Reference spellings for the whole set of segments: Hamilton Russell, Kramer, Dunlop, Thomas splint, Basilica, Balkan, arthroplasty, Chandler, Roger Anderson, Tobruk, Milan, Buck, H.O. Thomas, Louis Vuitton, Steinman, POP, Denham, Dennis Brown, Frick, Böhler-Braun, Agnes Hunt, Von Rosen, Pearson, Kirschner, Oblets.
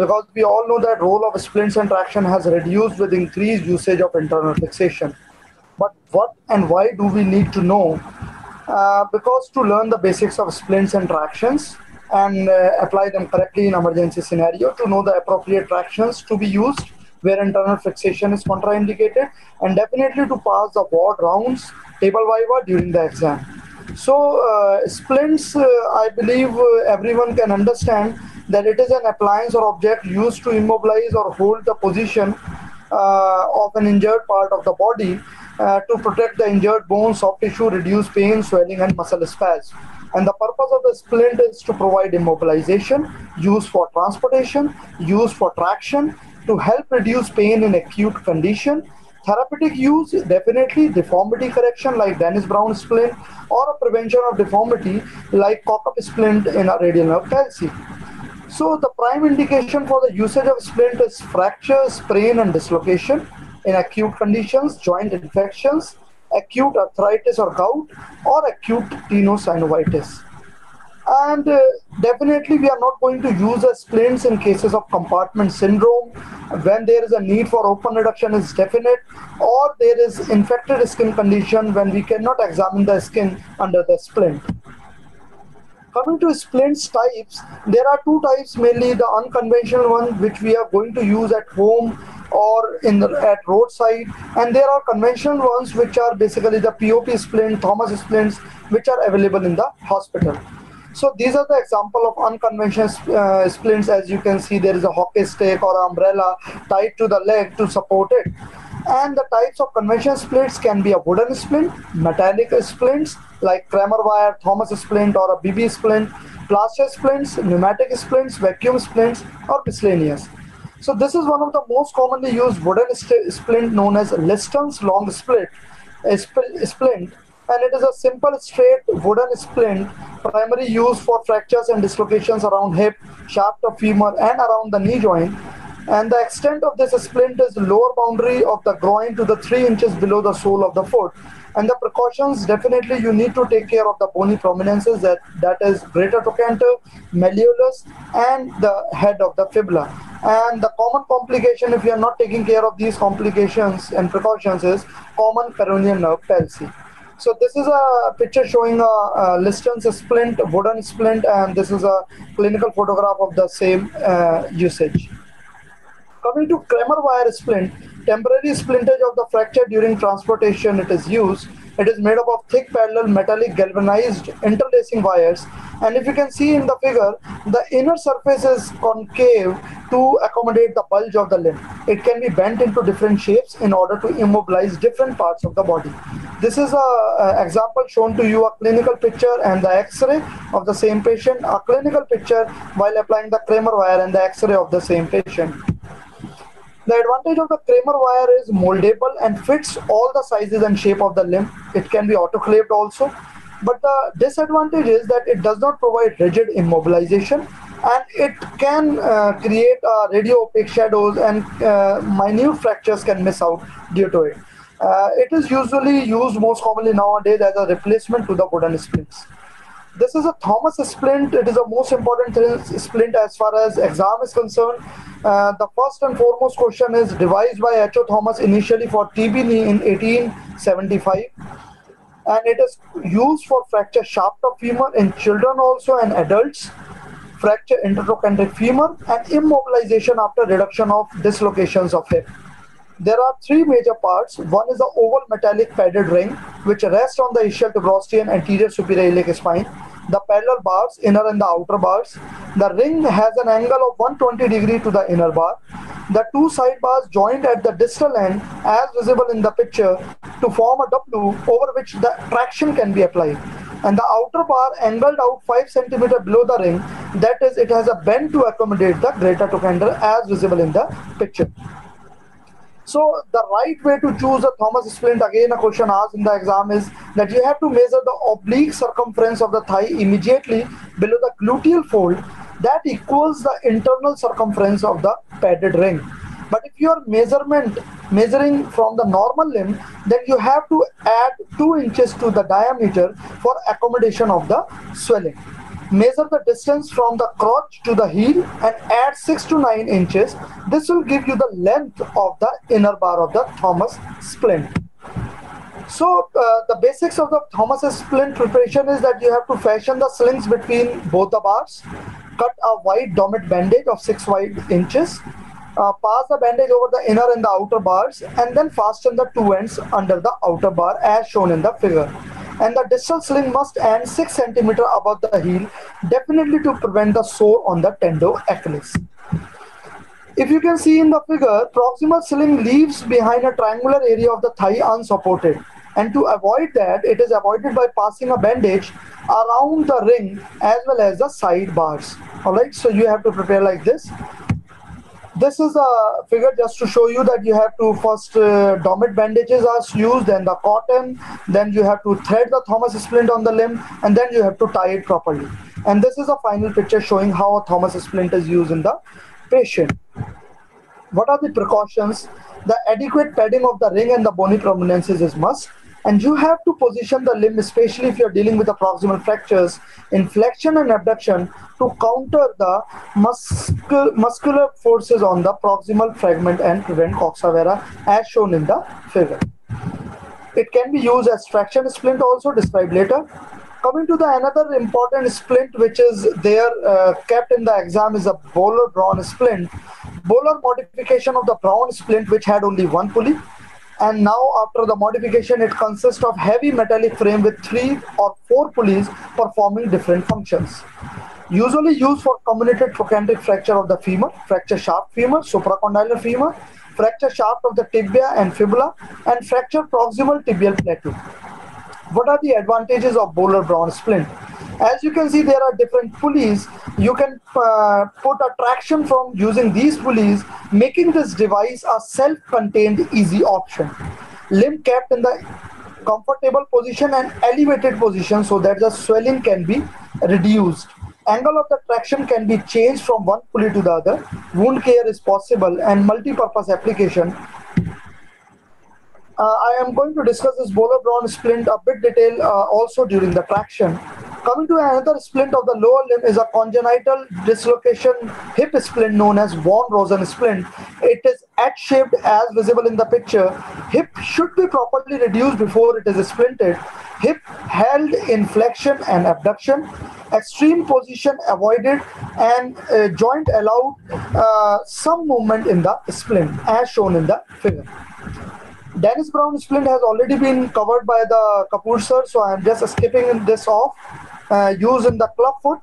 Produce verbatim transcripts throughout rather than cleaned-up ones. because we all know that role of splints and traction has reduced with increased usage of internal fixation. But what and why do we need to know? Uh, because to learn the basics of splints and tractions and uh, apply them correctly in emergency scenario, to know the appropriate tractions to be used where internal fixation is contraindicated, and definitely to pass the board rounds, table viva during the exam. So uh, splints, uh, I believe uh, everyone can understand that it is an appliance or object used to immobilize or hold the position uh, of an injured part of the body uh, to protect the injured bone, soft tissue, reduce pain, swelling, and muscle spasms. And the purpose of the splint is to provide immobilization, use for transportation, use for traction, to help reduce pain in acute condition. Therapeutic use, definitely deformity correction like Dennis Brown splint, or a prevention of deformity like cock-up splint in a radial nerve calci. So the prime indication for the usage of splint is fracture, sprain, and dislocation in acute conditions, joint infections, acute arthritis or gout, or acute tenosynovitis. And uh, definitely we are not going to use a splints in cases of compartment syndrome, when there is a need for open reduction is definite, or there is infected skin condition when we cannot examine the skin under the splint. Coming to splints types, there are two types, mainly the unconventional one which we are going to use at home or in the, at roadside, and there are conventional ones which are basically the P O P splint, Thomas splints, which are available in the hospital. So these are the example of unconventional uh, splints. As you can see, there is a hockey stick or umbrella tied to the leg to support it. And the types of conventional splints can be a wooden splint, metallic splints like Kramer wire, Thomas splint, or a B B splint, plaster splints, pneumatic splints, vacuum splints, or miscellaneous. So this is one of the most commonly used wooden splint known as Liston's long split, a spl splint. And it is a simple straight wooden splint, primary use for fractures and dislocations around hip, shaft of femur, and around the knee joint. And the extent of this splint is lower boundary of the groin to the three inches below the sole of the foot. And the precautions, definitely you need to take care of the bony prominences, that, that is greater trochanter, malleolus, and the head of the fibula. And the common complication, if you are not taking care of these complications and precautions, is common coronal nerve palsy. So this is a picture showing a, a Liston's splint, wooden splint, and this is a clinical photograph of the same uh, usage. Coming to Kramer wire splint, temporary splintage of the fracture during transportation it is used. It is made up of thick parallel metallic galvanized interlacing wires, and if you can see in the figure, the inner surface is concave to accommodate the bulge of the limb. It can be bent into different shapes in order to immobilize different parts of the body. This is an example shown to you, a clinical picture and the x-ray of the same patient, a clinical picture while applying the Kramer wire and the x-ray of the same patient. The advantage of the Kramer wire is moldable and fits all the sizes and shape of the limb. It can be autoclaved also. But the disadvantage is that it does not provide rigid immobilization, and it can uh, create uh, radio opaque shadows, and uh, minute fractures can miss out due to it. Uh, it is usually used most commonly nowadays as a replacement to the wooden splints. This is a Thomas splint. It is the most important splint as far as exam is concerned. Uh, the first and foremost question is devised by H O Thomas initially for T B knee in eighteen seventy-five. And it is used for fracture shaft of femur in children also and adults, fracture intertrochanteric femur, and immobilization after reduction of dislocations of hip. There are three major parts. One is the oval metallic padded ring, which rests on the ischial tuberosity and anterior superior iliac spine. The parallel bars, inner and the outer bars. The ring has an angle of one hundred twenty degrees to the inner bar. The two side bars joined at the distal end, as visible in the picture, to form a W over which the traction can be applied. And the outer bar angled out five centimeters below the ring. That is, it has a bend to accommodate the greater trochanter, as visible in the picture. So the right way to choose a Thomas splint, again a question asked in the exam, is that you have to measure the oblique circumference of the thigh immediately below the gluteal fold. That equals the internal circumference of the padded ring. But if you are measurement, measuring from the normal limb, then you have to add two inches to the diameter for accommodation of the swelling. Measure the distance from the crotch to the heel and add six to nine inches. This will give you the length of the inner bar of the Thomas splint. So uh, the basics of the Thomas splint preparation is that you have to fashion the slings between both the bars, cut a wide dormant bandage of six wide inches, uh, pass the bandage over the inner and the outer bars, and then fasten the two ends under the outer bar as shown in the figure. And the distal sling must end six centimeters above the heel, definitely to prevent the sore on the tendo achilles. If you can see in the figure, proximal sling leaves behind a triangular area of the thigh unsupported. And to avoid that, it is avoided by passing a bandage around the ring as well as the side bars. Alright, so you have to prepare like this. This is a figure just to show you that you have to first uh, dormant bandages are used, then the cotton, then you have to thread the Thomas splint on the limb, and then you have to tie it properly. And this is a final picture showing how a Thomas splint is used in the patient. What are the precautions? The adequate padding of the ring and the bony prominences is must. And you have to position the limb, especially if you're dealing with the proximal fractures, in flexion and abduction to counter the muscul muscular forces on the proximal fragment and prevent coxavera as shown in the figure. It can be used as traction splint also, described later. Coming to the another important splint which is there uh, kept in the exam is a Böhler-Braun splint. Böhler modification of the Braun splint which had only one pulley. And now after the modification, it consists of heavy metallic frame with three or four pulleys performing different functions. Usually used for comminuted trochanteric fracture of the femur, fracture shaft femur, supracondylar femur, fracture shaft of the tibia and fibula, and fracture proximal tibial plateau. What are the advantages of Böhler-Braun splint? As you can see, there are different pulleys. You can uh, put a traction from using these pulleys, making this device a self-contained easy option. Limb kept in the comfortable position and elevated position so that the swelling can be reduced. Angle of the traction can be changed from one pulley to the other. Wound care is possible and multi-purpose application. Uh, I am going to discuss this Böhler-Braun splint a bit detail uh, also during the traction. Coming to another splint of the lower limb is a congenital dislocation hip splint known as Von Rosen splint. It is H-shaped as visible in the picture. Hip should be properly reduced before it is splinted. Hip held in flexion and abduction. Extreme position avoided and uh, joint allowed uh, some movement in the splint as shown in the figure. Dennis Brown splint has already been covered by the Kapoor sir, so I am just skipping this off. Uh, used in the club foot.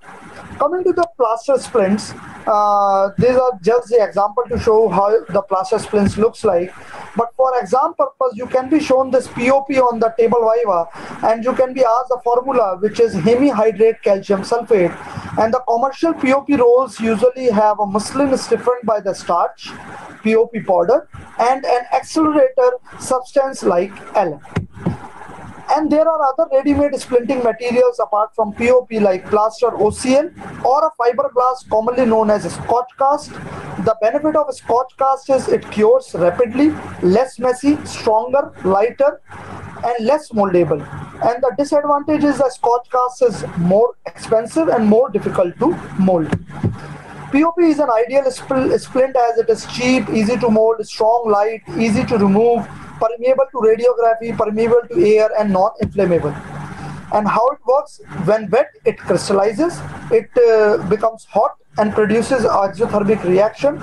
Coming to the plaster splints, uh, these are just the example to show how the plaster splints looks like. But for exam purpose, you can be shown this P O P on the table viva, and you can be asked the formula, which is hemihydrate calcium sulfate. And the commercial P O P rolls usually have a muslin stiffened by the starch, P O P powder, and an accelerator substance like alum. And there are other ready-made splinting materials apart from P O P like plaster O C L or a fiberglass commonly known as Scotch cast. The benefit of Scotch cast is it cures rapidly, less messy, stronger, lighter and less moldable. And the disadvantage is that Scotch cast is more expensive and more difficult to mold. P O P is an ideal spl splint as it is cheap, easy to mold, strong, light, easy to remove, permeable to radiography, permeable to air and non-inflammable. And how it works, when wet it crystallizes, it uh, becomes hot and produces axiothermic reaction.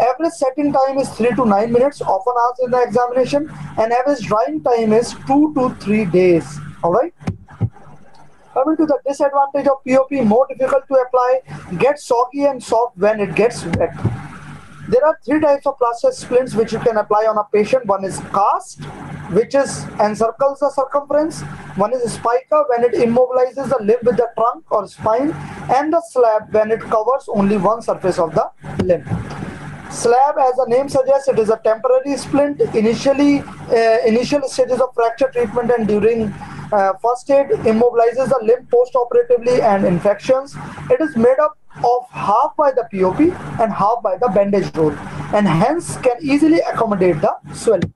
Average setting time is three to nine minutes, often asked in the examination, and average drying time is two to three days. Alright. Coming to the disadvantage of P O P, more difficult to apply, gets soggy and soft when it gets wet. There are three types of plaster splints which you can apply on a patient. One is cast, which is encircles the circumference. One is spica, when it immobilizes the limb with the trunk or spine, and the slab, when it covers only one surface of the limb. Slab, as the name suggests, it is a temporary splint. Initially, uh, initial stages of fracture treatment and during uh, first aid, immobilizes the limb post-operatively and infections. It is made up of half by the P O P and half by the bandage roll, and hence can easily accommodate the swelling.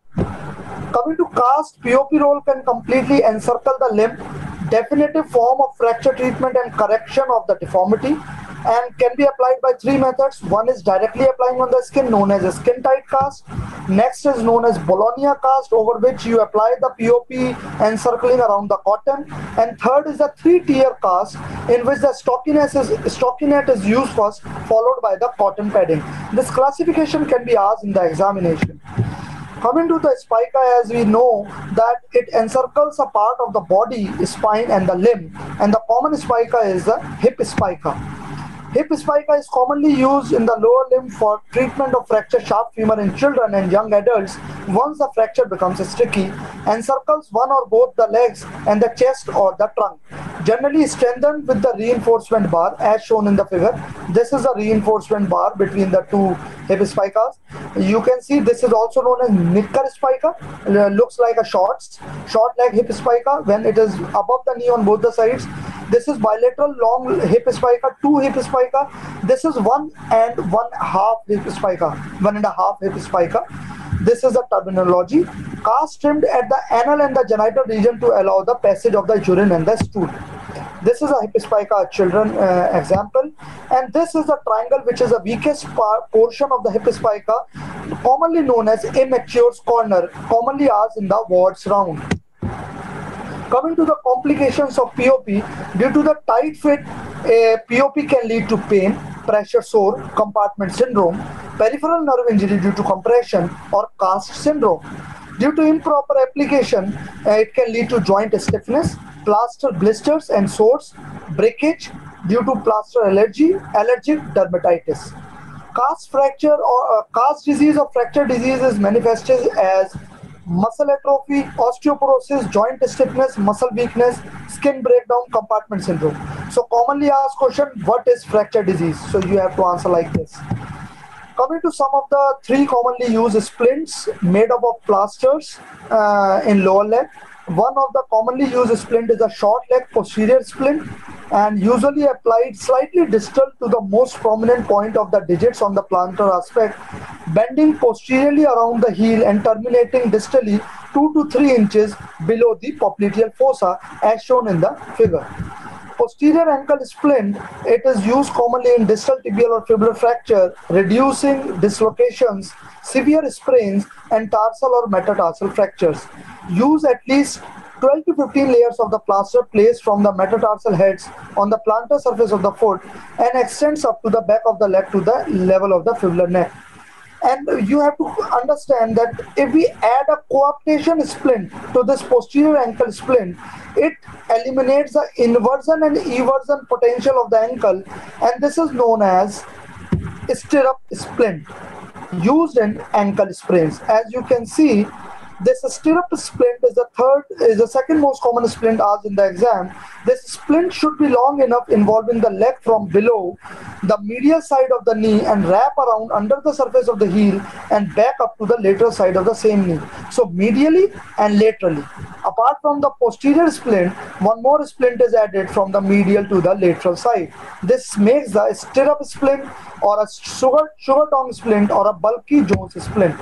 Coming to cast, P O P roll can completely encircle the limb, definitive form of fracture treatment and correction of the deformity, and can be applied by three methods. One is directly applying on the skin, known as a skin tight cast. Next is known as Bologna cast, over which you apply the P O P encircling around the cotton. And third is the three-tier cast, in which the stockiness is, stockinette is used first, followed by the cotton padding. This classification can be asked in the examination. Coming to the spica, as we know that it encircles a part of the body, spine and the limb, and the common spica is the hip spica. Hip spica is commonly used in the lower limb for treatment of fracture shaft femur in children and young adults. Once the fracture becomes sticky, encircles one or both the legs and the chest or the trunk, generally strengthened with the reinforcement bar as shown in the figure. This is a reinforcement bar between the two hip spicas. You can see this is also known as knicker spica. It looks like a shorts, short leg hip spica when it is above the knee on both the sides. This is bilateral long hip spica, two hip spica. This is one and one half hip spica, one and a half hip spica. This is the terminology. Cast trimmed at the anal and the genital region to allow the passage of the urine and the stool. This is a hip spica children uh, example, and this is the triangle, which is the weakest portion of the hip spica, commonly known as immature's corner, commonly asked in the wards round. Coming to the complications of P O P, due to the tight fit, a P O P can lead to pain, pressure sore, compartment syndrome, peripheral nerve injury due to compression, or cast syndrome. Due to improper application, it can lead to joint stiffness, plaster blisters and sores, breakage due to plaster allergy, allergic dermatitis. Cast fracture or uh, cast disease or fracture disease is manifested as muscle atrophy, osteoporosis, joint stiffness, muscle weakness, skin breakdown, compartment syndrome. So commonly asked question, what is fracture disease? So you have to answer like this. Coming to some of the three commonly used splints made up of plasters uh, in lower leg. One of the commonly used splint is a short leg posterior splint, and usually applied slightly distal to the most prominent point of the digits on the plantar aspect, bending posteriorly around the heel and terminating distally two to three inches below the popliteal fossa as shown in the figure. Posterior ankle splint, it is used commonly in distal tibial or fibular fracture, reducing dislocations, severe sprains and tarsal or metatarsal fractures. Use at least twelve to fifteen layers of the plaster placed from the metatarsal heads on the plantar surface of the foot and extends up to the back of the leg to the level of the fibular neck. And you have to understand that if we add a coaptation splint to this posterior ankle splint, it eliminates the inversion and eversion potential of the ankle, and this is known as stirrup splint, used in ankle sprains. As you can see, this stirrup splint is the third, is the second most common splint asked in the exam. This splint should be long enough, involving the leg from below the medial side of the knee and wrap around under the surface of the heel and back up to the lateral side of the same knee. So medially and laterally. Apart from the posterior splint, one more splint is added from the medial to the lateral side. This makes the stirrup splint or a sugar, sugar tongue splint or a bulky Jones splint.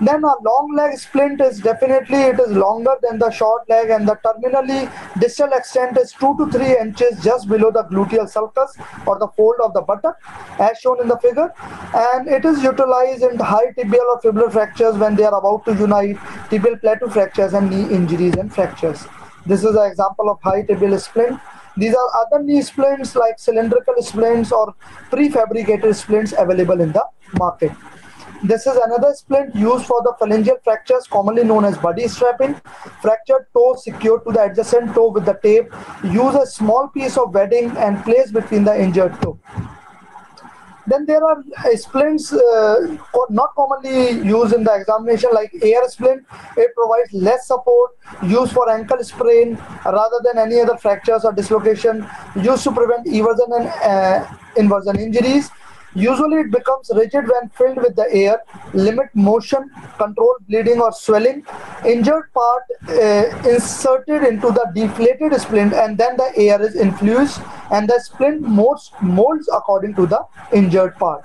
Then a long leg splint is definitely, it is longer than the short leg, and the terminally distal extent is two to three inches just below the gluteal sulcus or the fold of the buttock as shown in the figure, and it is utilized in high tibial or fibular fractures when they are about to unite, tibial plateau fractures and knee injuries and fractures. This is an example of high tibial splint. These are other knee splints like cylindrical splints or prefabricated splints available in the market. This is another splint used for the phalangeal fractures, commonly known as buddy strapping. Fractured toe secured to the adjacent toe with the tape. Use a small piece of wadding and place between the injured toe. Then there are splints uh, not commonly used in the examination, like air splint. It provides less support, used for ankle sprain rather than any other fractures or dislocation, used to prevent eversion and uh, inversion injuries. Usually it becomes rigid when filled with the air, limit motion, control bleeding or swelling. Injured part uh, inserted into the deflated splint, and then the air is infused and the splint molds, molds according to the injured part.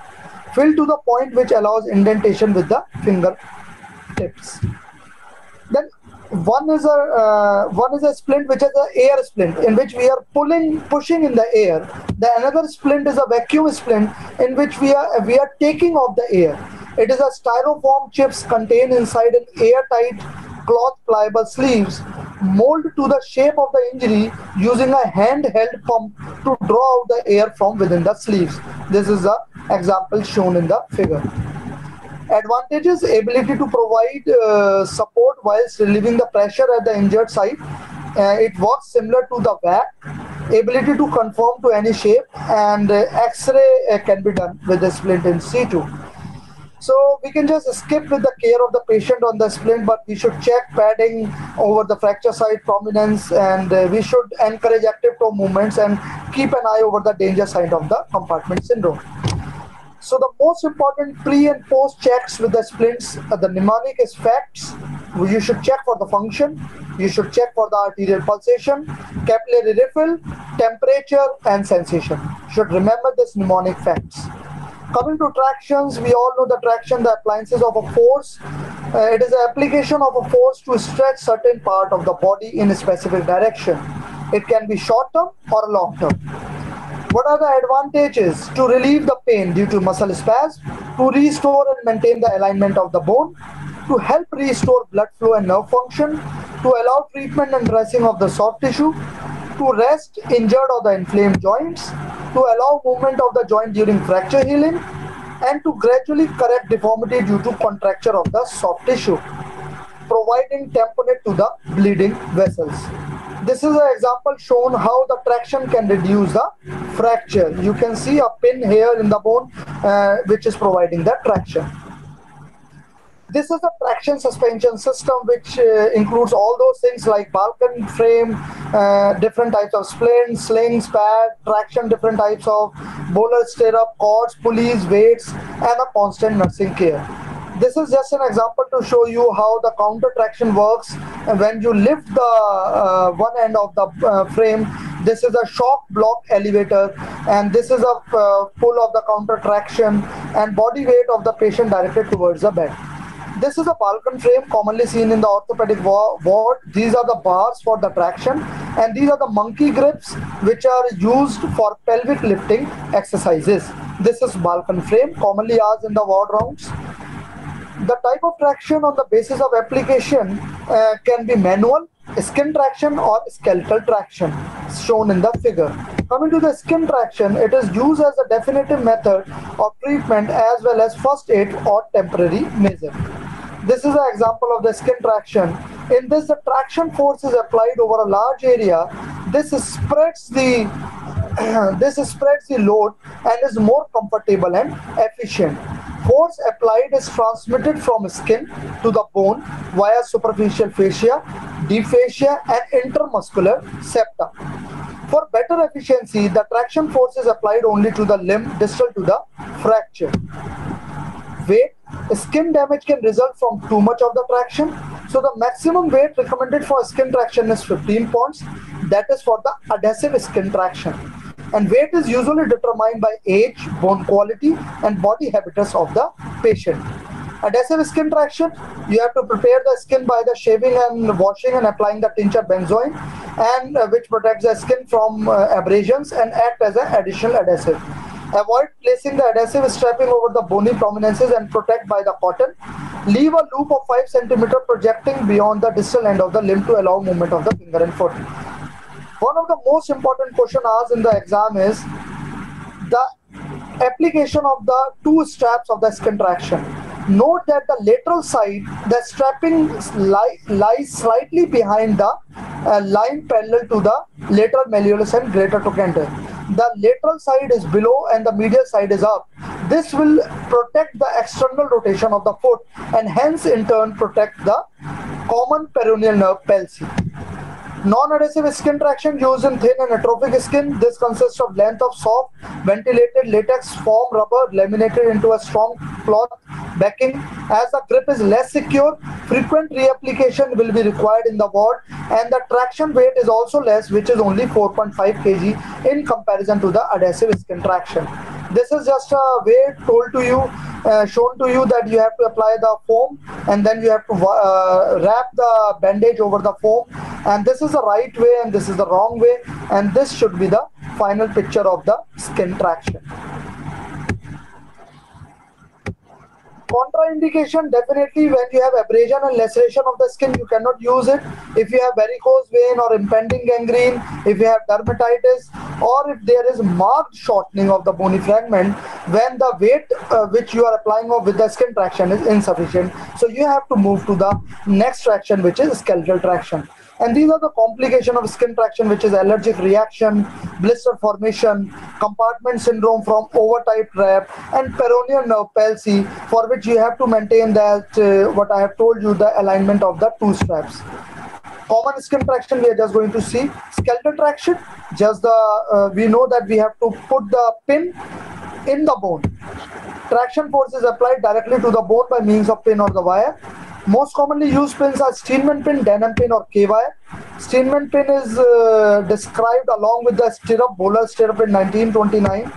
Filled to the point which allows indentation with the finger tips. Then One is a uh, one is a splint which is an air splint, in which we are pulling, pushing in the air. The another splint is a vacuum splint, in which we are we are taking off the air. It is a styrofoam chips contained inside an airtight cloth pliable sleeves, mold to the shape of the injury using a handheld pump to draw out the air from within the sleeves. This is the example shown in the figure. Advantages: ability to provide uh, support whilst relieving the pressure at the injured site. Uh, it works similar to the V A C. Ability to conform to any shape, and uh, X-ray uh, can be done with the splint in situ. So we can just skip with the care of the patient on the splint, but we should check padding over the fracture site, prominence, and uh, we should encourage active toe movements and keep an eye over the danger sign of the compartment syndrome. So the most important pre and post checks with the splints, uh, the mnemonic is facts. You should check for the function, you should check for the arterial pulsation, capillary refill, temperature, and sensation. You should remember this mnemonic facts. Coming to tractions, we all know the traction, the appliances of a force. Uh, it is the application of a force to stretch certain part of the body in a specific direction. It can be short term or long term. What are the advantages? To relieve the pain due to muscle spasm, to restore and maintain the alignment of the bone, to help restore blood flow and nerve function, to allow treatment and dressing of the soft tissue, to rest injured or the inflamed joints, to allow movement of the joint during fracture healing, and to gradually correct deformity due to contracture of the soft tissue, providing tamponade to the bleeding vessels. This is an example shown how the traction can reduce the fracture. You can see a pin here in the bone uh, which is providing the traction. This is a traction suspension system which uh, includes all those things like Balkan frame, uh, different types of splints, slings, pad, traction, different types of Böhler stirrup, cords, pulleys, weights, and a constant nursing care. This is just an example to show you how the counter traction works. And when you lift the uh, one end of the uh, frame, this is a shock block elevator, and this is a uh, pull of the counter traction and body weight of the patient directed towards the bed. This is a Balkan frame commonly seen in the orthopedic ward. These are the bars for the traction, and these are the monkey grips which are used for pelvic lifting exercises. This is Balkan frame, commonly asked in the ward rounds. The type of traction on the basis of application uh, can be manual, skin traction, or skeletal traction, shown in the figure. Coming to the skin traction, it is used as a definitive method of treatment as well as first aid or temporary measure. This is an example of the skin traction. In this, the traction force is applied over a large area. This spreads the this spreads the load and is more comfortable and efficient. Force applied is transmitted from skin to the bone via superficial fascia, deep fascia, and intermuscular septa. For better efficiency, the traction force is applied only to the limb distal to the fracture. Weight: skin damage can result from too much of the traction. So the maximum weight recommended for skin traction is fifteen pounds. That is for the adhesive skin traction. And weight is usually determined by age, bone quality, and body habitus of the patient. Adhesive skin traction: you have to prepare the skin by the shaving and washing and applying the tincture benzoin, and uh, which protects the skin from uh, abrasions and act as an additional adhesive. Avoid placing the adhesive strapping over the bony prominences and protect by the cotton. Leave a loop of five centimeters projecting beyond the distal end of the limb to allow movement of the finger and foot. One of the most important questions asked in the exam is the application of the two straps of the skin traction. Note that the lateral side, the strapping li lies slightly behind the uh, line parallel to the lateral malleolus and greater trochanter. The lateral side is below and the medial side is up. This will protect the external rotation of the foot and hence in turn protect the common peroneal nerve palsy. Non-adhesive skin traction used in thin and atrophic skin. This consists of length of soft, ventilated latex foam rubber laminated into a strong cloth backing. As the grip is less secure, frequent reapplication will be required in the ward, and the traction weight is also less, which is only four point five kilograms in comparison to the adhesive skin traction. This is just a way told to you, uh, shown to you that you have to apply the foam and then you have to uh, wrap the bandage over the foam. And this is the right way and this is the wrong way. And this should be the final picture of the skin traction. Contraindication, definitely when you have abrasion and laceration of the skin, you cannot use it. If you have varicose vein or impending gangrene, if you have dermatitis, or if there is marked shortening of the bony fragment, when the weight uh, which you are applying with the skin traction is insufficient. So you have to move to the next traction, which is skeletal traction. And these are the complications of skin traction, which is allergic reaction, blister formation, compartment syndrome from over-tight wrap, and peroneal nerve palsy, for which you have to maintain that, uh, what I have told you, the alignment of the two straps. Common skin traction, we are just going to see. Skeletal traction, just the, uh, we know that we have to put the pin in the bone. Traction force is applied directly to the bone by means of pin or the wire. Most commonly used pins are Steinman pin, Denham pin, or K Y. Steinman pin is uh, described along with the stirrup, Böhler stirrup in nineteen twenty-nine.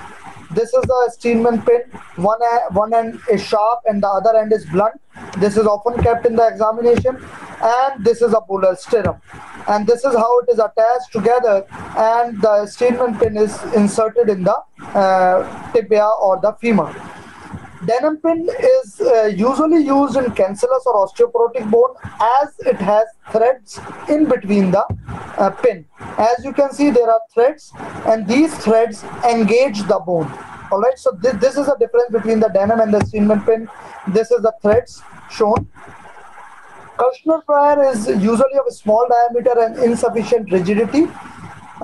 This is the Steinman pin. One, one end is sharp and the other end is blunt. This is often kept in the examination. And this is a Böhler stirrup. And this is how it is attached together. And the Steinman pin is inserted in the uh, tibia or the femur. Denham pin is uh, usually used in cancellous or osteoporotic bone as it has threads in between the uh, pin. As you can see, there are threads and these threads engage the bone. Alright, so this, this is the difference between the Denham and the Steinman pin. This is the threads shown. Kirschner prior is usually of a small diameter and insufficient rigidity.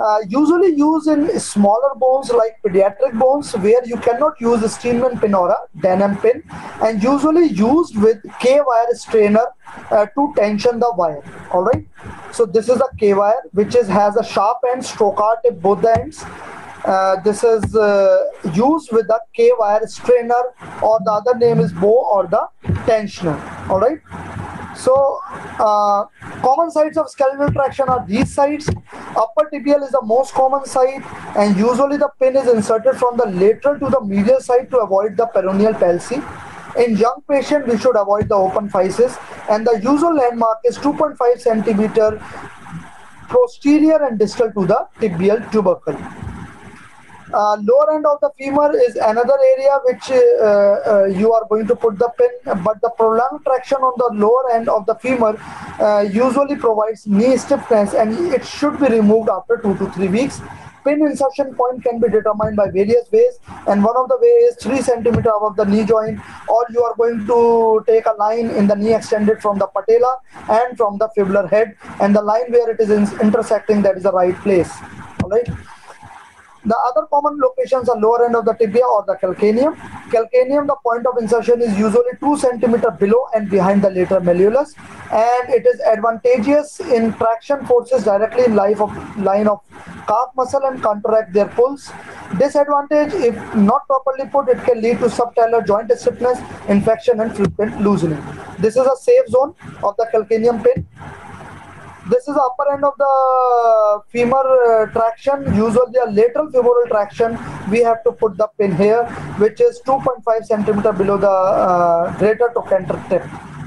Uh, usually used in smaller bones like pediatric bones, where you cannot use a Steinman pin or a Denham pin, and usually used with K-wire strainer uh, to tension the wire. Alright, so this is a K-wire which is has a sharp end, trocar tip both the ends. Uh, this is uh, used with the K-wire strainer, or the other name is bow or the tensioner. Alright. So, uh, common sites of skeletal traction are these sites. Upper tibial is the most common site, and usually the pin is inserted from the lateral to the medial side to avoid the peroneal palsy. In young patient, we should avoid the open physis, and the usual landmark is two point five centimeter posterior and distal to the tibial tubercle. Uh, lower end of the femur is another area which uh, uh, you are going to put the pin, but the prolonged traction on the lower end of the femur uh, usually provides knee stiffness, and it should be removed after two to three weeks. Pin insertion point can be determined by various ways, and one of the ways is three centimeters above the knee joint, or you are going to take a line in the knee extended from the patella and from the fibular head, and the line where it is intersecting, that is the right place. All right. The other common locations are lower end of the tibia or the calcaneum. Calcaneum, the point of insertion is usually two centimeters below and behind the lateral malleolus, and it is advantageous in traction forces directly in life of line of calf muscle and counteract their pulls. Disadvantage, if not properly put, it can lead to subtalar joint stiffness, infection and frequent loosening. This is a safe zone of the calcaneum pin. This is the upper end of the femur uh, traction, usually a lateral femoral traction. We have to put the pin here, which is two point five centimeters below the uh, greater trochanter tip.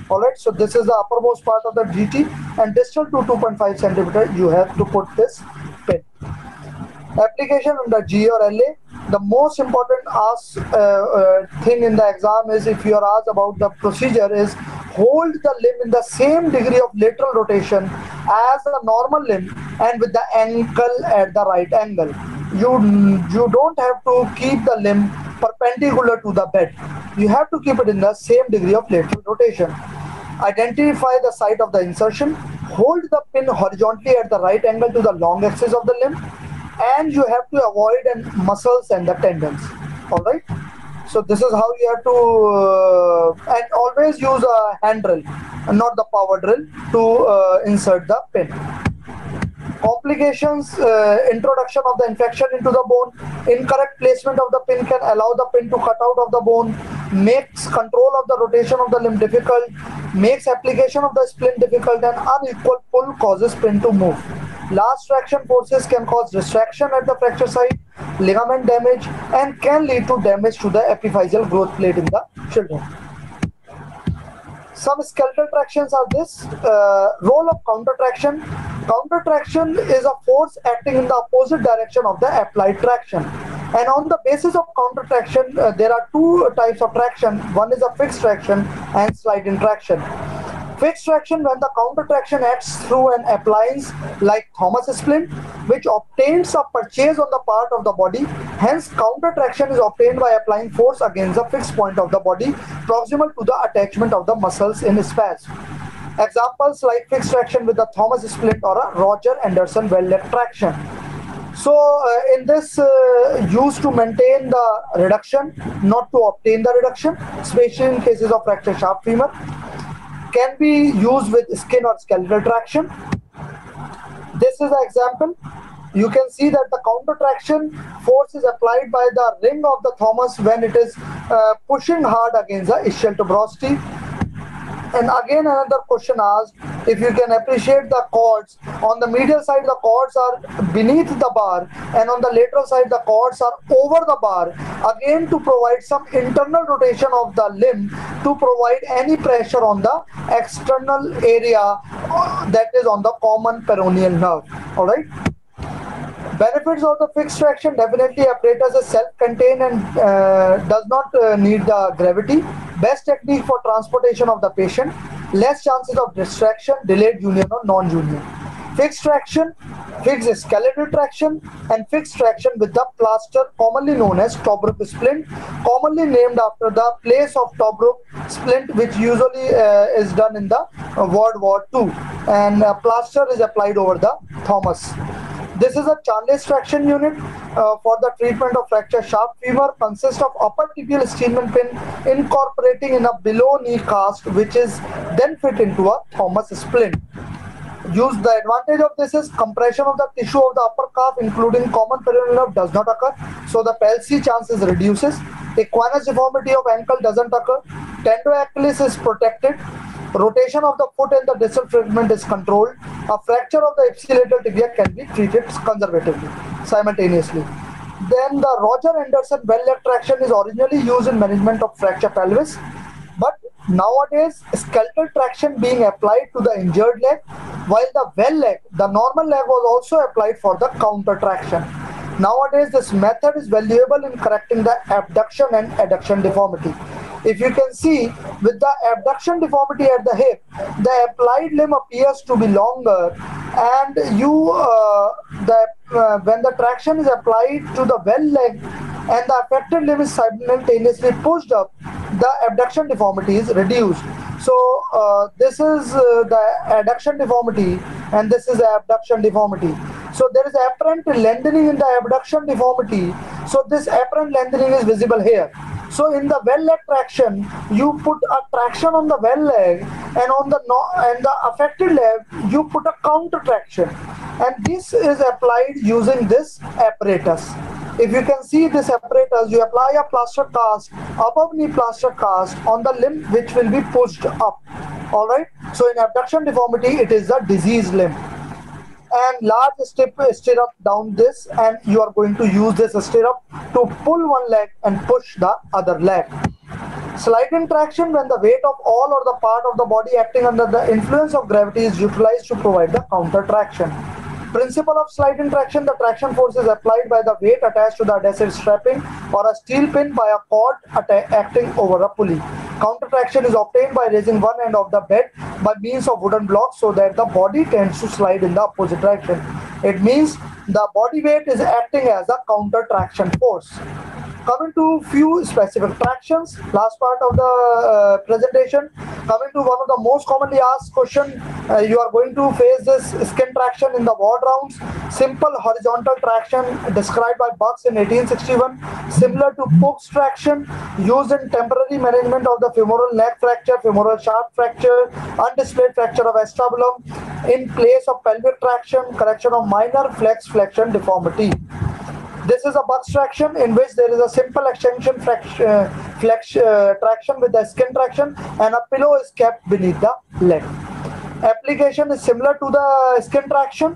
Alright, so this is the uppermost part of the G T, and distal to two point five centimeters you have to put this pin. Application under G or L A. The most important ask, uh, uh, thing in the exam is, if you are asked about the procedure, is hold the limb in the same degree of lateral rotation as a normal limb and with the ankle at the right angle. You, you don't have to keep the limb perpendicular to the bed. You have to keep it in the same degree of lateral rotation. Identify the site of the insertion. Hold the pin horizontally at the right angle to the long axis of the limb. And you have to avoid and muscles and the tendons. All right. So this is how you have to uh, and always use a hand drill and not the power drill to uh, insert the pin. Complications, uh, introduction of the infection into the bone. Incorrect placement of the pin can allow the pin to cut out of the bone. Makes control of the rotation of the limb difficult. Makes application of the splint difficult, and unequal pull causes pin to move. Last traction forces can cause distraction at the fracture site. ligament damage, and can lead to damage to the epiphyseal growth plate in the children. Some skeletal tractions are this. Uh, role of countertraction. Countertraction is a force acting in the opposite direction of the applied traction. And on the basis of countertraction, uh, there are two types of traction. One is a fixed traction and slide-in traction. Fixed traction, when the countertraction acts through an appliance like Thomas splint, which obtains a purchase on the part of the body. Hence, countertraction is obtained by applying force against a fixed point of the body proximal to the attachment of the muscles in spasm. Examples like fixed traction with a Thomas splint or a Roger Anderson well-led traction. So, uh, in this, uh, used to maintain the reduction, not to obtain the reduction, especially in cases of fracture sharp femur. Can be used with skin or skeletal traction. This is an example. You can see that the counter traction force is applied by the ring of the Thomas when it is uh, pushing hard against the ischial tuberosity. And again, another question asked, if you can appreciate the cords, on the medial side the cords are beneath the bar and on the lateral side the cords are over the bar, again to provide some internal rotation of the limb to provide any pressure on the external area that is on the common peroneal nerve. Alright. Benefits of the fixed traction, definitely apparatus is self-contained and uh, does not uh, need the gravity. Best technique for transportation of the patient. Less chances of distraction, delayed union or non-union. Fixed traction, fixed skeletal traction, and fixed traction with the plaster commonly known as Tobruk splint, commonly named after the place of Tobruk splint, which usually uh, is done in the uh, World War Two, and uh, plaster is applied over the Thomas. This is a Chandler's traction unit uh, for the treatment of fracture sharp femur, consists of upper tibial Steinman pin incorporating in a below knee cast which is then fit into a Thomas splint. Use the advantage of this is compression of the tissue of the upper calf including common peroneal nerve does not occur, so the palsy chances reduces. Equinus deformity of ankle doesn't occur. Tenoacromialis is protected. Rotation of the foot and the distal fragment is controlled. A fracture of the ipsilateral tibia can be treated conservatively, simultaneously. Then the Roger Anderson well-led traction is originally used in management of fracture pelvis. But nowadays, skeletal traction being applied to the injured leg, while the well leg, the normal leg was also applied for the counter traction. Nowadays, this method is valuable in correcting the abduction and adduction deformity. If you can see, with the abduction deformity at the hip, the applied limb appears to be longer, and you, uh, the, uh, when the traction is applied to the well leg and the affected limb is simultaneously pushed up, the abduction deformity is reduced. So uh, this is uh, the adduction deformity and this is the abduction deformity. So there is apparent lengthening in the abduction deformity. So this apparent lengthening is visible here. So in the well leg traction, you put a traction on the well leg, and on the no and the affected leg, you put a counter traction, and this is applied using this apparatus. If you can see this apparatus, you apply a plaster cast, above knee plaster cast on the limb which will be pushed up. All right. So in abduction deformity, it is a diseased limb. And large step stirrup down this, and you are going to use this stirrup to pull one leg and push the other leg. Slide-in traction, when the weight of all or the part of the body acting under the influence of gravity is utilized to provide the counter traction. Principle of slide-in traction, the traction force is applied by the weight attached to the adhesive strapping or a steel pin by a cord acting over a pulley. Counter traction is obtained by raising one end of the bed by means of wooden blocks so that the body tends to slide in the opposite direction. It means the body weight is acting as a counter traction force. Coming to few specific tractions, last part of the uh, presentation, coming to one of the most commonly asked question, uh, you are going to face this skin traction in the ward rounds, simple horizontal traction described by Buck in eighteen sixty-one, similar to Cook's traction, used in temporary management of the femoral neck fracture, femoral shaft fracture, undisplaced fracture of acetabulum, in place of pelvic traction, correction of minor flex flexion deformity. This is a Buck traction in which there is a simple extension flex, uh, flex, uh, traction with the skin traction and a pillow is kept beneath the leg. Application is similar to the skin traction.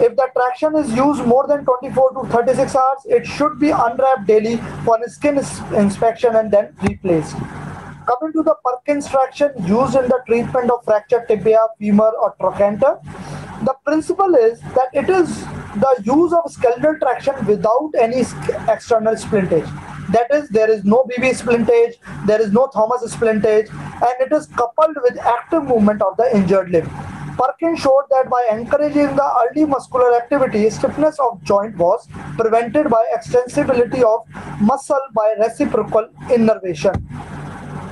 If the traction is used more than twenty-four to thirty-six hours, it should be unwrapped daily for skin inspection and then replaced. Coming to the Perkins traction used in the treatment of fractured tibia, femur or trochanter, the principle is that it is the use of skeletal traction without any external splintage. That is, there is no B B splintage, there is no Thomas splintage, and it is coupled with active movement of the injured limb. Perkins showed that by encouraging the early muscular activity, stiffness of joint was prevented by extensibility of muscle by reciprocal innervation.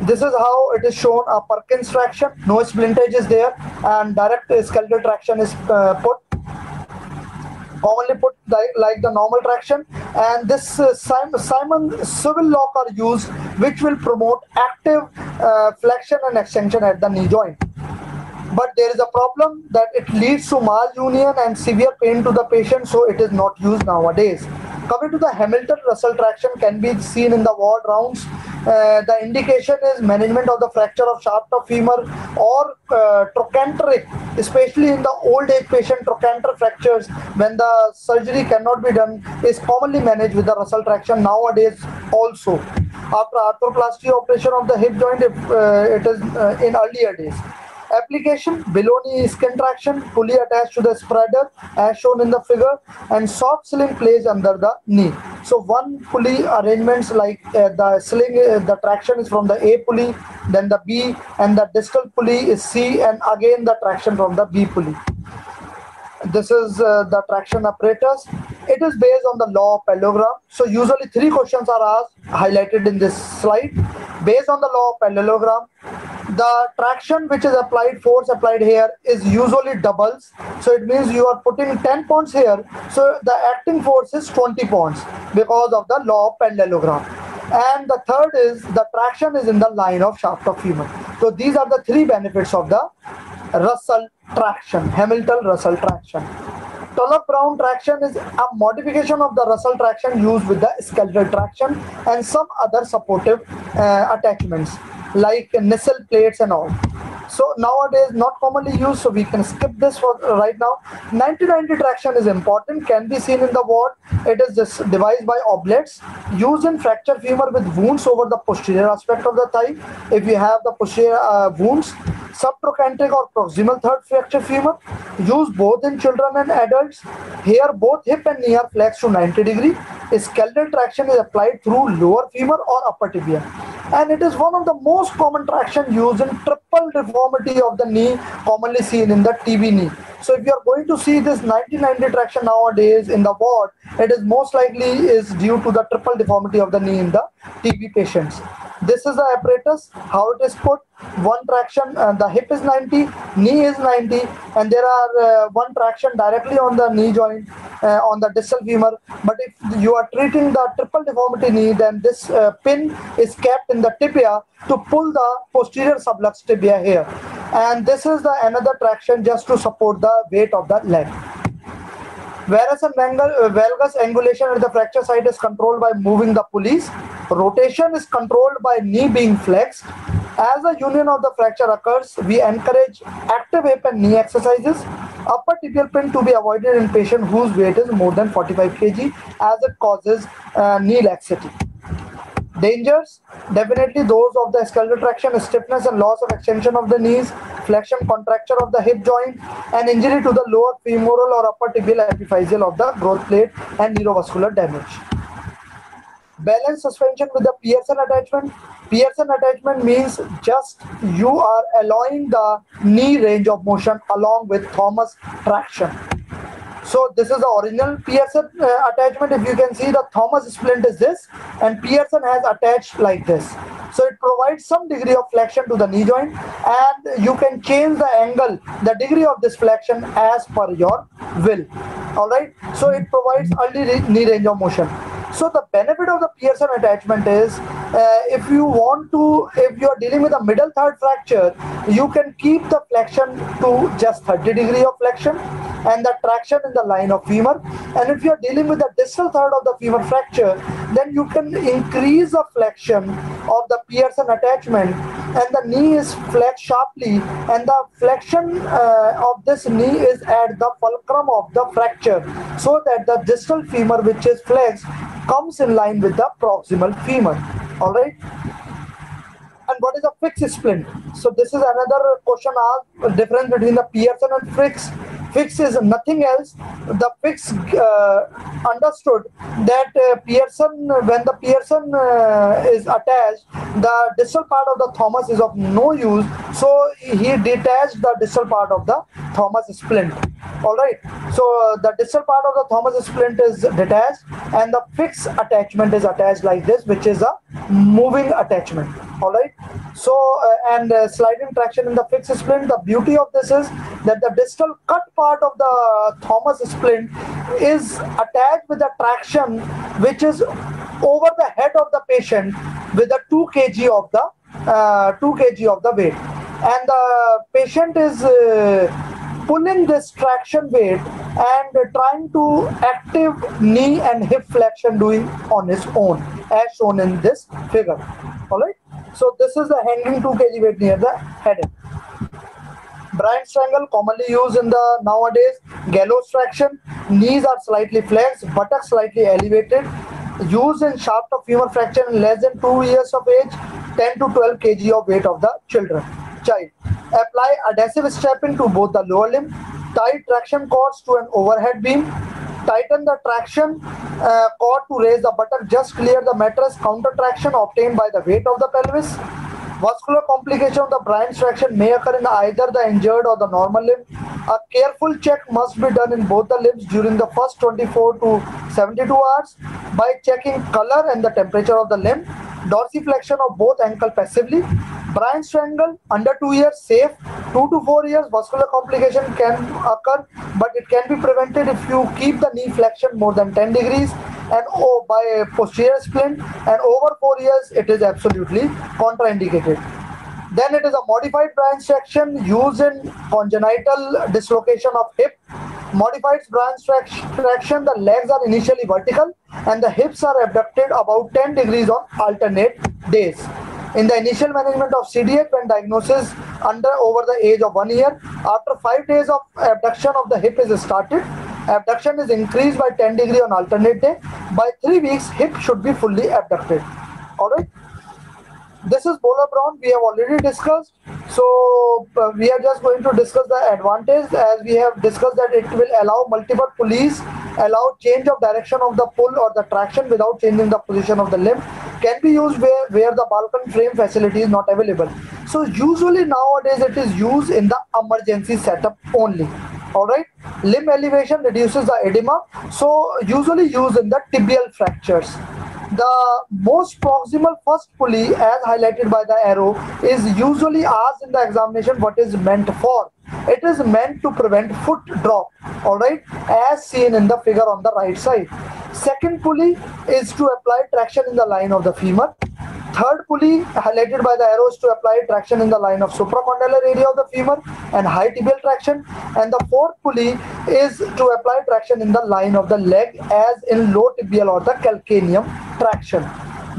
This is how it is shown a Perkins traction. No splintage is there and direct skeletal traction is uh, put. Commonly put like, like the normal traction, and this uh, Simon, Simon swivel lock are used, which will promote active uh, flexion and extension at the knee joint. But there is a problem that it leads to malunion and severe pain to the patient, so it is not used nowadays. Coming to the Hamilton Russell traction can be seen in the ward rounds. Uh, the indication is management of the fracture of shaft of femur or uh, trochanteric, especially in the old age patient. Trochanter fractures, when the surgery cannot be done, is commonly managed with the Russell traction nowadays also. After arthroplasty operation of the hip joint, if, uh, it is uh, in earlier days. Application: below knee skin traction, fully attached to the spreader as shown in the figure, and soft sling placed under the knee. So one pulley arrangements like uh, the sling, uh, the traction is from the A pulley, then the B, and the distal pulley is C, and again the traction from the B pulley. This is uh, the traction apparatus. It is based on the law of parallelogram. So usually three questions are asked, highlighted in this slide. Based on the law of parallelogram, the traction which is applied, force applied here is usually doubles. So it means you are putting ten pounds here. So the acting force is twenty pounds because of the law of parallelogram. And the third is the traction is in the line of shaft of femur. So these are the three benefits of the Russell traction, Hamilton Russell traction. Tulloch-Brown traction is a modification of the Russell traction used with the skeletal traction and some other supportive uh, attachments like nestle plates and all. So nowadays not commonly used, so we can skip this for right now. ninety ninety traction is important, can be seen in the ward. It is this devised by Oblets, used in fracture femur with wounds over the posterior aspect of the thigh. If you have the posterior uh, wounds, subtrochanteric or proximal third fracture femur, used both in children and adults. Here both hip and knee are flexed to ninety degree. Skeletal traction is applied through lower femur or upper tibia, and it is one of the most common traction used in triple deformity of the knee, commonly seen in the T B knee. So if you are going to see this ninety ninety traction nowadays in the ward, it is most likely is due to the triple deformity of the knee in the T B patients. This is the apparatus, how it is put. One traction, uh, the hip is ninety, knee is ninety, and there are uh, one traction directly on the knee joint, uh, on the distal femur. But if you are treating the triple deformity knee, then this uh, pin is kept in the tibia to pull the posterior sublux tibia here. And this is the another traction just to support the weight of the leg. Varus and valgus angulation at the fracture site is controlled by moving the pulleys. Rotation is controlled by knee being flexed. As a union of the fracture occurs, we encourage active hip and knee exercises. Upper tibial pin to be avoided in patient whose weight is more than forty-five kilograms, as it causes uh, knee laxity. Dangers, definitely those of the skeletal traction, stiffness and loss of extension of the knees, flexion contracture of the hip joint, and injury to the lower femoral or upper tibial epiphyseal of the growth plate and neurovascular damage. Balance suspension with the Pearson attachment. Pearson attachment means just you are allowing the knee range of motion along with Thomas traction. So this is the original Pearson uh, attachment. If you can see, the Thomas splint is this and Pearson has attached like this. So it provides some degree of flexion to the knee joint, and you can change the angle, the degree of this flexion as per your will. Alright, so it provides early knee range of motion. So the benefit of the Pearson attachment is, uh, if you want to, if you are dealing with a middle third fracture, you can keep the flexion to just thirty degree of flexion and the traction in the line of femur. And if you are dealing with the distal third of the femur fracture, then you can increase the flexion of the Pearson attachment, and the knee is flexed sharply, and the flexion uh, of this knee is at the fulcrum of the fracture, so that the distal femur, which is flexed, comes in line with the proximal femur. All right. And what is a fixed splint? So this is another question asked, difference between the Pearson and Frick's. Fix is nothing else. The fix uh, understood that uh, Pearson, when the Pearson uh, is attached, the distal part of the Thomas is of no use. So he detached the distal part of the Thomas splint. All right. So uh, the distal part of the Thomas splint is detached, and the fix attachment is attached like this, which is a moving attachment. All right. So uh, and uh, sliding traction in the fix splint. The beauty of this is that the distal cut part part of the Thomas splint is attached with a traction which is over the head of the patient with the two kilograms of the uh, two kilograms of the weight, and the patient is uh, pulling this traction weight and trying to active knee and hip flexion doing on his own, as shown in this figure. All right. So this is the hanging two kilograms weight near the head. Bryant's triangle, commonly used in the nowadays, gallows traction, knees are slightly flexed, buttocks slightly elevated, used in shaft of femur fracture in less than two years of age, ten to twelve kilograms of weight of the children, child. Apply adhesive strapping to both the lower limb, tie traction cords to an overhead beam, tighten the traction uh, cord to raise the buttock, just clear the mattress, counter traction obtained by the weight of the pelvis. Vascular complication of the Bryant's traction may occur in either the injured or the normal limb. A careful check must be done in both the limbs during the first twenty-four to seventy-two hours by checking color and the temperature of the limb. Dorsiflexion of both ankle passively. Bryant's triangle under two years safe. Two to four years vascular complication can occur, but it can be prevented if you keep the knee flexion more than ten degrees and oh, by a posterior splint, and over four years it is absolutely contraindicated. Then it is a modified Bryant's traction used in congenital dislocation of hip. Modified Bryant's traction, the legs are initially vertical and the hips are abducted about ten degrees on alternate days. In the initial management of C D H, when diagnosis under over the age of one year, after five days of abduction of the hip is started. Abduction is increased by ten degrees on alternate day. By three weeks, hip should be fully abducted. All right. This is Böhler-Braun, we have already discussed. So uh, we are just going to discuss the advantage, as we have discussed that it will allow multiple pulleys, allow change of direction of the pull or the traction without changing the position of the limb, can be used where, where the Balkan frame facility is not available. So usually nowadays it is used in the emergency setup only. All right. Limb elevation reduces the edema, so usually used in the tibial fractures. The most proximal first pulley, as highlighted by the arrow, is usually asked in the examination what is meant for. It is meant to prevent foot drop, all right, as seen in the figure on the right side. Second pulley is to apply traction in the line of the femur. Third pulley, highlighted by the arrows, to apply traction in the line of supracondylar area of the femur and high tibial traction. And the fourth pulley is to apply traction in the line of the leg, as in low tibial or the calcaneum traction.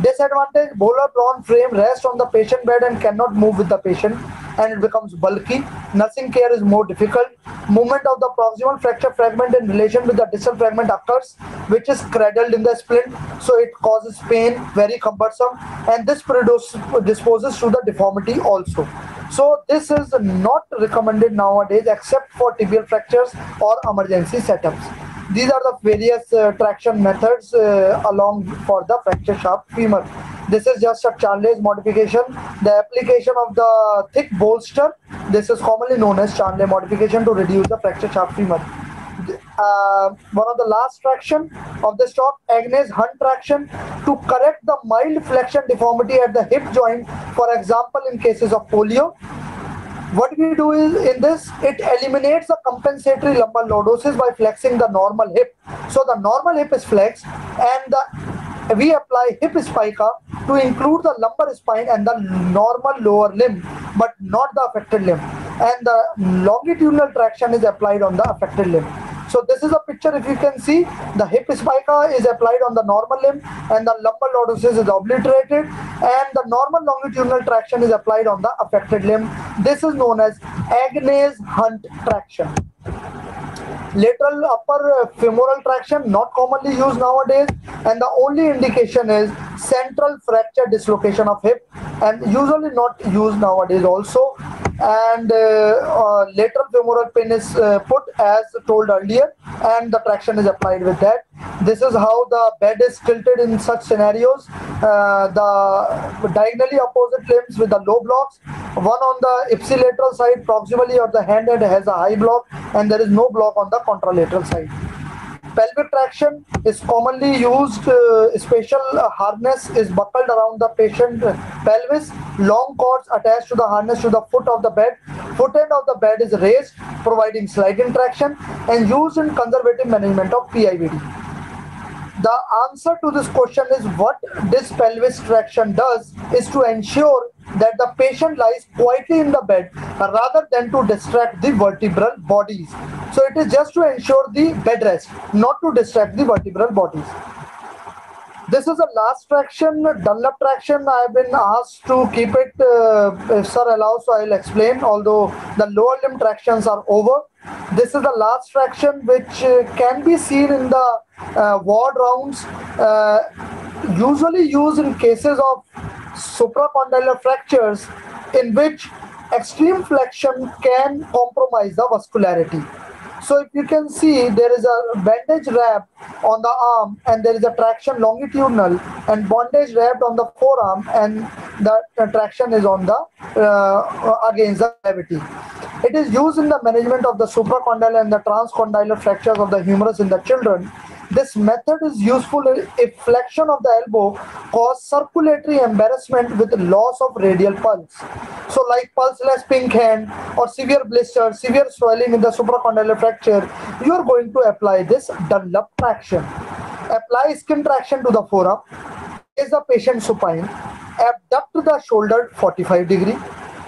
Disadvantage, Böhler-Braun frame rests on the patient bed and cannot move with the patient, and it becomes bulky. Nursing care is more difficult. Movement of the proximal fracture fragment in relation with the distal fragment occurs, which is cradled in the splint, so it causes pain, very cumbersome, and this predisposes to the deformity also. So this is not recommended nowadays except for tibial fractures or emergency setups. These are the various uh, traction methods uh, along for the fracture shaft femur. This is just a Chandler's modification. The application of the thick bolster, this is commonly known as Chandler modification, to reduce the fracture shaft femur. Uh, one of the last traction of this talk, Agnes Hunt traction, to correct the mild flexion deformity at the hip joint, for example in cases of polio. What we do is, in this, it eliminates the compensatory lumbar lordosis by flexing the normal hip. So the normal hip is flexed, and the, we apply hip spica to include the lumbar spine and the normal lower limb, but not the affected limb. And the longitudinal traction is applied on the affected limb. So this is a picture. If you can see, the hip spica is applied on the normal limb and the lumbar lordosis is obliterated and the normal longitudinal traction is applied on the affected limb. This is known as Agnes Hunt traction. Lateral upper femoral traction, not commonly used nowadays, and the only indication is central fracture dislocation of hip, and usually not used nowadays also. And uh, uh, lateral femoral pin is uh, put as told earlier, and the traction is applied with that. This is how the bed is tilted in such scenarios. Uh, the diagonally opposite limbs with the low blocks, one on the ipsilateral side proximally or the hand head has a high block, and there is no block on the contralateral side. Pelvic traction is commonly used. Uh, spatial uh, harness is buckled around the patient pelvis. Long cords attached to the harness to the foot of the bed. Foot end of the bed is raised, providing sliding traction, and used in conservative management of P I V D. The answer to this question is what this pelvis traction does is to ensure that the patient lies quietly in the bed rather than to distract the vertebral bodies. So it is just to ensure the bed rest, not to distract the vertebral bodies. This is the last traction, Dunlop traction. I have been asked to keep it, uh, if sir allows, so I will explain, although the lower limb tractions are over. This is the last traction which uh, can be seen in the uh, ward rounds, uh, usually used in cases of supracondylar fractures in which extreme flexion can compromise the vascularity. So if you can see, there is a bandage wrap on the arm and there is a traction longitudinal and bandage wrapped on the forearm and the uh, traction is on the uh, against the gravity. It is used in the management of the supracondylar and the transcondylar fractures of the humerus in the children. This method is useful if flexion of the elbow causes circulatory embarrassment with loss of radial pulse. So like pulseless pink hand or severe blister, severe swelling in the supracondylar fracture, you are going to apply this Dunlop traction. Apply skin traction to the forearm, place the patient supine, abduct the shoulder forty-five degree.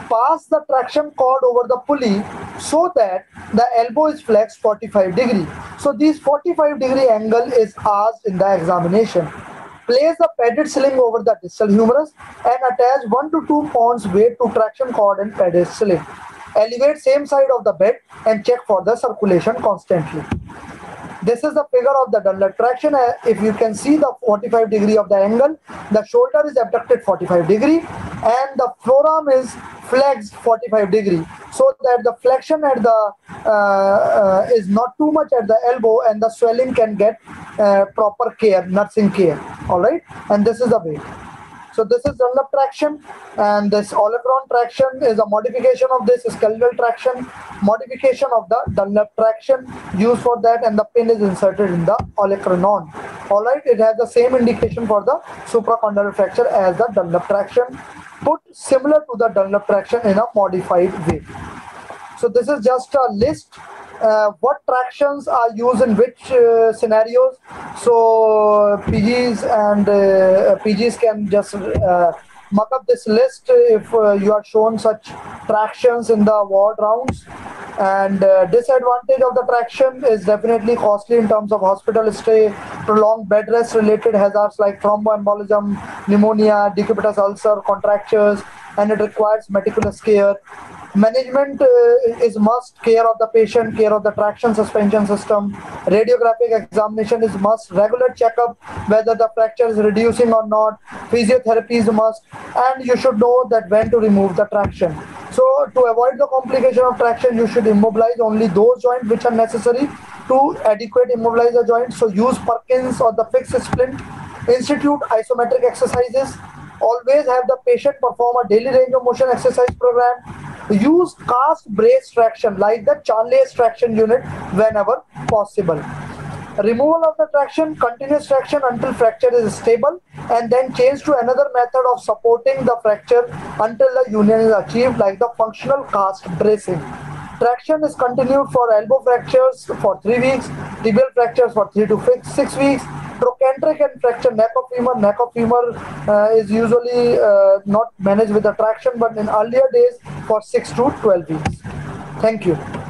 Pass the traction cord over the pulley so that the elbow is flexed forty-five degree. So this forty-five degree angle is asked in the examination. Place the padded sling over the distal humerus and attach one to two pounds weight to traction cord and padded sling. Elevate same side of the bed and check for the circulation constantly. This is the figure of the Dunlop traction. If you can see the forty-five degree of the angle, the shoulder is abducted forty-five degree and the forearm is flexed forty-five degree, so that the flexion at the uh, uh, is not too much at the elbow and the swelling can get uh, proper care, nursing care. All right, and this is the way. So this is Dunlop traction, and this Olefron traction is a modification of this skeletal traction, modification of the Dunlop traction used for that, and the pin is inserted in the olecranon. All right, it has the same indication for the supracondylar fracture as the Dunlop traction, put similar to the Dunlop traction in a modified way. So this is just a list. Uh, what tractions are used in which uh, scenarios? So P Gs and uh, P Gs can just uh, mark up this list if uh, you are shown such tractions in the ward rounds. And uh, disadvantage of the traction is definitely costly in terms of hospital stay, prolonged bed rest related hazards like thromboembolism, pneumonia, decubitus ulcer, contractures, and it requires meticulous care. Management uh, is must, care of the patient, care of the traction suspension system. Radiographic examination is must, regular checkup whether the fracture is reducing or not. Physiotherapy is must, and you should know that when to remove the traction. So to avoid the complication of traction, you should immobilize only those joints which are necessary to adequate immobilize the joint. So use Perkins or the fixed splint. Institute isometric exercises. Always have the patient perform a daily range of motion exercise program. Use cast brace traction like the Chandler's traction unit whenever possible. Removal of the traction, continuous traction until fracture is stable, and then change to another method of supporting the fracture until the union is achieved like the functional cast bracing. Traction is continued for elbow fractures for three weeks, tibial fractures for three to six weeks, trochanteric and fracture neck of femur. Neck of femur uh, is usually uh, not managed with the traction, but in earlier days for six to twelve weeks. Thank you.